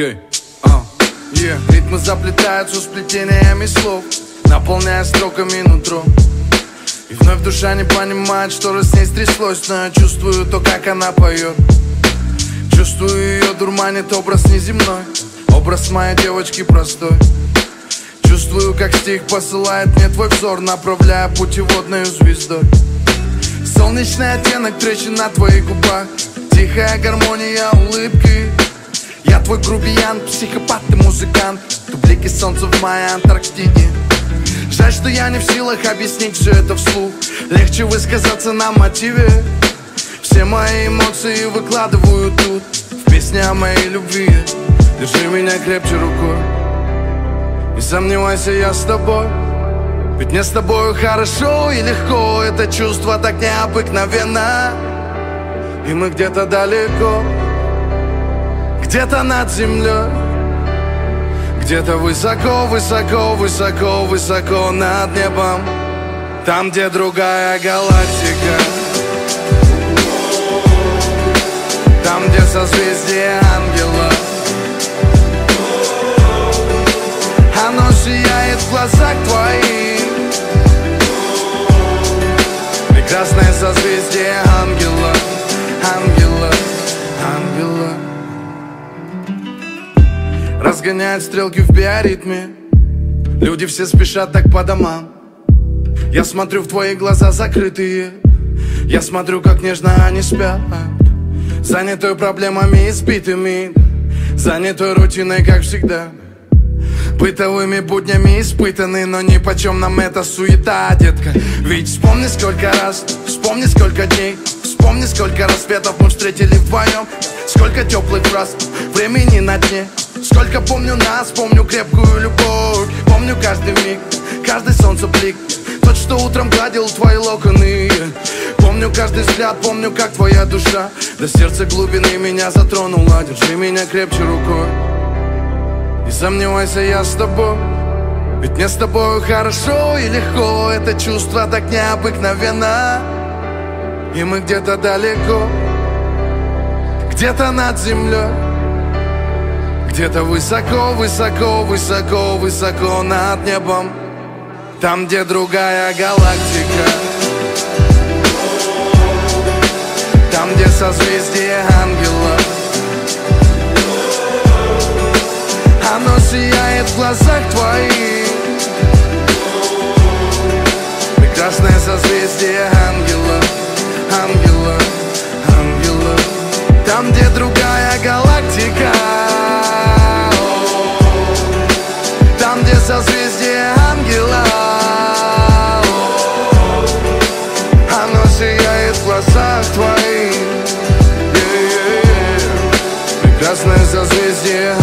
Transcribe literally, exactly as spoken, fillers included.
Yeah. Uh. Yeah. Ритмы заплетаются сплетениями слов, наполняя строками нутро. И вновь душа не понимает, что же с ней стряслось, но я чувствую то, как она поет. Чувствую ее дурманит образ неземной, образ моей девочки простой. Чувствую, как стих посылает мне твой взор, направляя путеводную звездой. Солнечный оттенок трещин на твоих губах, тихая гармония улыбки. Я твой грубиян, психопат, ты музыкант, ты блики солнца в моей Антарктиде. Жаль, что я не в силах объяснить все это вслух, легче высказаться на мотиве. Все мои эмоции выкладываю тут, в песне о моей любви. Держи меня крепче рукой, не сомневайся, я с тобой. Ведь мне с тобою хорошо и легко, это чувство так необыкновенно. И мы где-то далеко, где-то над землей, где-то высоко, высоко, высоко, высоко над небом, там, где другая галактика, там, где созвездие ангела. Оно сияет в глазах твоих, прекрасное созвездие ангела, ангела, ангела. Разгоняют стрелки в биоритме, люди все спешат так по домам. Я смотрю в твои глаза закрытые, я смотрю, как нежно они спят, занятой проблемами избитыми, занятой рутиной, как всегда. Бытовыми буднями испытаны, но ни почем нам эта суета, детка. Ведь вспомни, сколько раз, вспомни, сколько дней, вспомни, сколько рассветов мы встретили вдвоем, сколько теплых фраз, времени на дне, сколько помню нас, помню крепкую любовь. Помню каждый миг, каждый солнцеблик, тот, что утром гладил твои локоны. Помню каждый взгляд, помню, как твоя душа до сердца глубины меня затронула. Держи меня крепче рукой, не сомневайся, я с тобой. Ведь мне с тобою хорошо и легко, это чувство так необыкновенно. И мы где-то далеко, где-то над землей, где-то высоко, высоко, высоко, высоко над небом, там, где другая галактика, там, где созвездие ангела. Оно сияет в глазах твоих, прекрасное созвездие ангела, ангела, ангела. Там, где другая галактика, там, где созвездие ангела. Оно сияет в глазах твоих, прекрасное созвездие ангела.